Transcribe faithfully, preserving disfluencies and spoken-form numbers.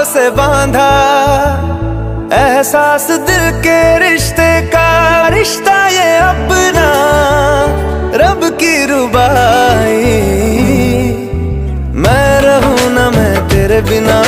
हाथों से बांधा, एहसास दिल के रिश्ते का, रिश्ता ये अपना रब की रुबाई। मैं रहूं ना मैं तेरे बिना।